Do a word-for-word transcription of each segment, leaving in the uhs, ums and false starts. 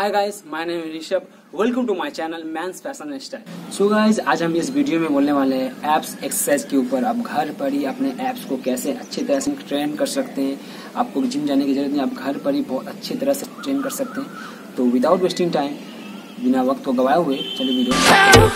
Hi guys, my name is Rishabh. Welcome to my channel men's fashion style. So guys, आज हम इस video में बोलने वाले हैं एप्स एक्सरसाइज के ऊपर। आप घर पर ही अपने एप्स को कैसे अच्छी तरह से ट्रेन कर सकते हैं। आपको जिम जाने की जरूरत नहीं, आप घर पर ही बहुत अच्छी तरह से ट्रेन कर सकते हैं। तो विदाउट वेस्टिंग टाइम, बिना वक्त को गवाए हुए, चलिए video.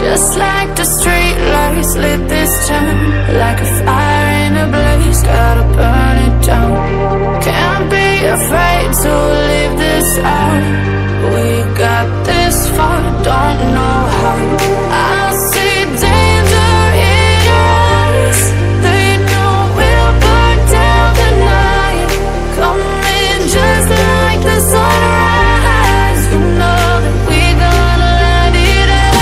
Just like the street lights lit this town, like a fire in a blaze, gotta burn it down. Can't be afraid to leave this out. We got this far, don't know how. I see danger in us. They know we'll burn down the night. Come in just like the sunrise. You know that we gonna light it up.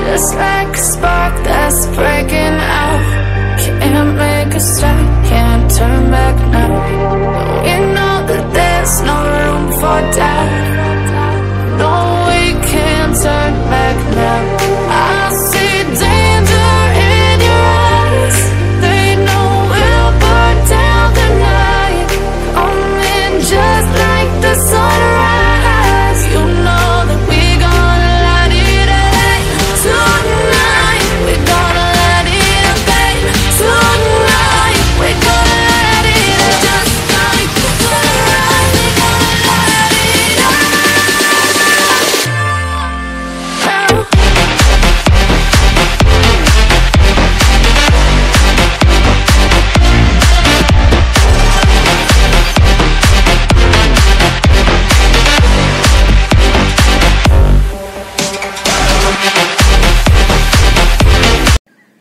Just like a spark that's breaking out, can't make a stop.